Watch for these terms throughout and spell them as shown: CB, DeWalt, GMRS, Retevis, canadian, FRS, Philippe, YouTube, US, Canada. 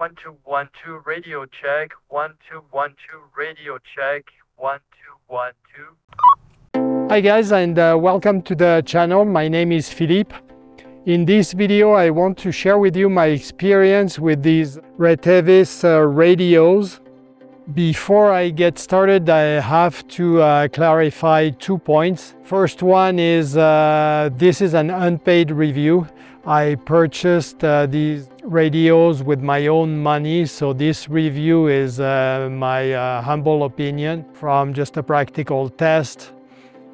1212 radio check, 1212 radio check, 1212. Hi guys, and welcome to the channel. My name is Philippe. In this video I want to share with you my experience with these Retevis radios. Before I get started, I have to clarify 2 points. First one is this is an unpaid review. I purchased these radios with my own money, so this review is my humble opinion from just a practical test.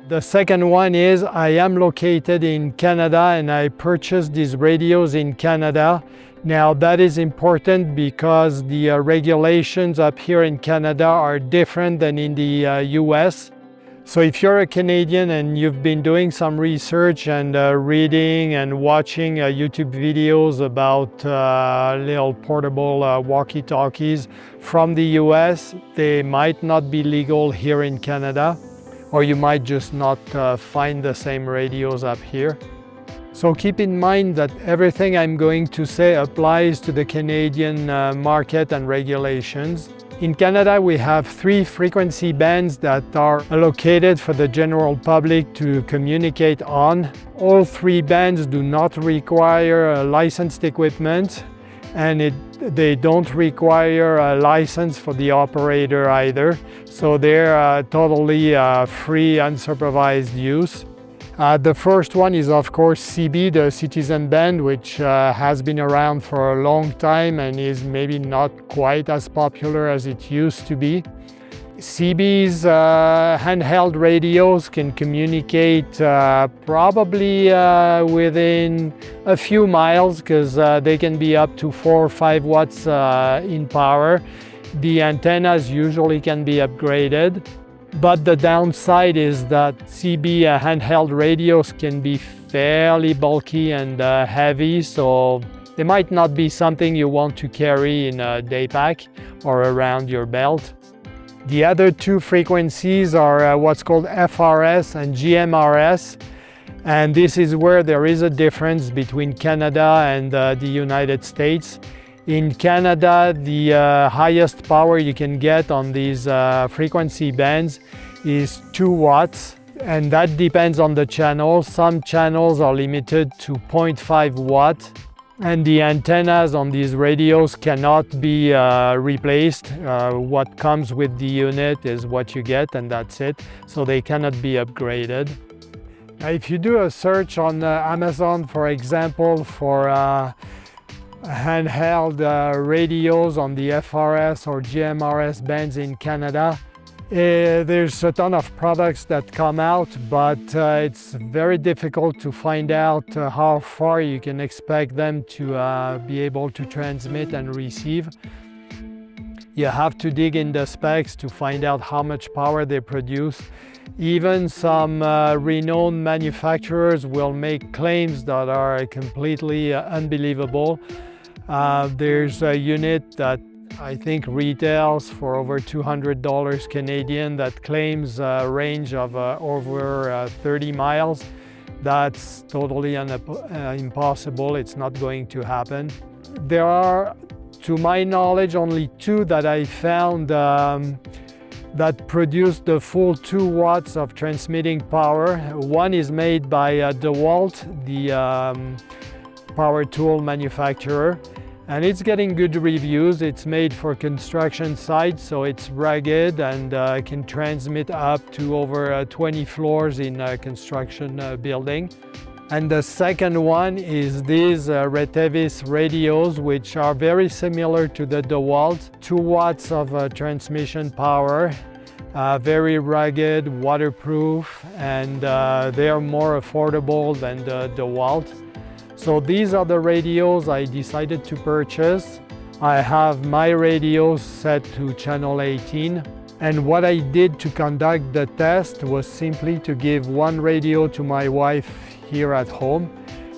The second one is I am located in Canada and I purchased these radios in Canada. Now that is important because the regulations up here in Canada are different than in the US. So if you're a Canadian and you've been doing some research and reading and watching YouTube videos about little portable walkie-talkies from the US, they might not be legal here in Canada, or you might just not find the same radios up here. So keep in mind that everything I'm going to say applies to the Canadian market and regulations. In Canada, we have 3 frequency bands that are allocated for the general public to communicate on. All 3 bands do not require licensed equipment, and they don't require a license for the operator either. So they're totally free, unsupervised use. The first one is of course CB, the citizen band, which has been around for a long time and is maybe not quite as popular as it used to be. CB's handheld radios can communicate probably within a few miles, because they can be up to 4 or 5 watts in power. The antennas usually can be upgraded. But the downside is that CB handheld radios can be fairly bulky and heavy, so they might not be something you want to carry in a day pack or around your belt. The other 2 frequencies are what's called FRS and GMRS, and this is where there is a difference between Canada and the United States. In Canada, the highest power you can get on these frequency bands is 2 watts, and that depends on the channel. Some channels are limited to 0.5 watt, and the antennas on these radios cannot be replaced. What comes with the unit is what you get, and that's it, so they cannot be upgraded. Now, if you do a search on Amazon, for example, for handheld radios on the FRS or GMRS bands in Canada, there's a ton of products that come out, but it's very difficult to find out how far you can expect them to be able to transmit and receive. You have to dig in the specs to find out how much power they produce. Even some renowned manufacturers will make claims that are completely unbelievable. There's a unit that I think retails for over $200 Canadian that claims a range of over 30 miles. That's totally impossible. It's not going to happen. There are, to my knowledge, only 2 that I found that produced the full 2 watts of transmitting power. One is made by DeWalt, the power tool manufacturer, and it's getting good reviews. It's made for construction sites, so it's rugged and can transmit up to over 20 floors in a construction building. And the second one is these Retevis radios, which are very similar to the DeWalt. 2 watts of transmission power, very rugged, waterproof, and they are more affordable than the DeWalt. So these are the radios I decided to purchase. I have my radios set to channel 18. And what I did to conduct the test was simply to give 1 radio to my wife here at home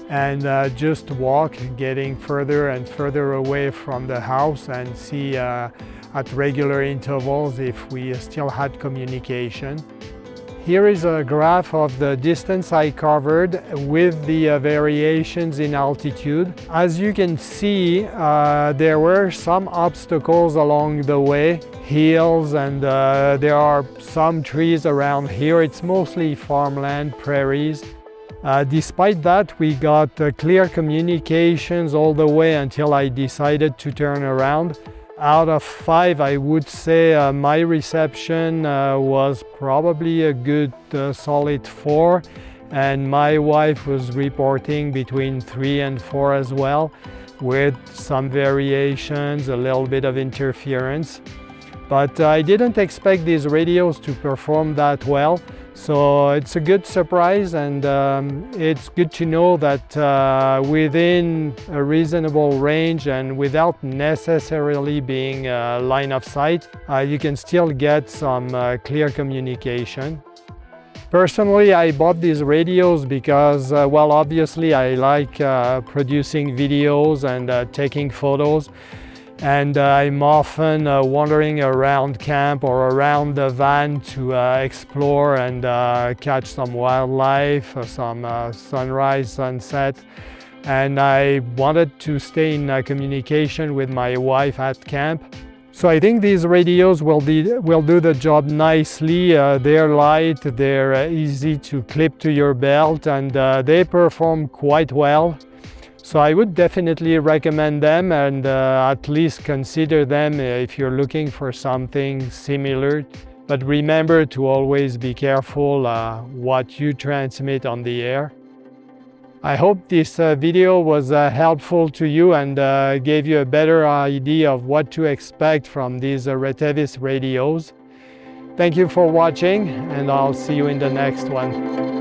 and just walk, getting further and further away from the house, and see at regular intervals if we still had communication. Here is a graph of the distance I covered with the variations in altitude. As you can see, there were some obstacles along the way, hills, and there are some trees around here. It's mostly farmland, prairies. Despite that, we got clear communications all the way until I decided to turn around. Out of 5, I would say my reception was probably a good solid 4, and my wife was reporting between 3 and 4 as well, with some variations, a little bit of interference. But I didn't expect these radios to perform that well, so it's a good surprise, and it's good to know that within a reasonable range and without necessarily being line of sight, you can still get some clear communication. Personally, I bought these radios because, well, obviously I like producing videos and taking photos. And I'm often wandering around camp or around the van to explore and catch some wildlife, some sunrise, sunset. And I wanted to stay in communication with my wife at camp. So I think these radios will do the job nicely. They're light, they're easy to clip to your belt, and they perform quite well. So I would definitely recommend them, and at least consider them if you're looking for something similar. But remember to always be careful what you transmit on the air. I hope this video was helpful to you and gave you a better idea of what to expect from these Retevis radios. Thank you for watching, and I'll see you in the next one.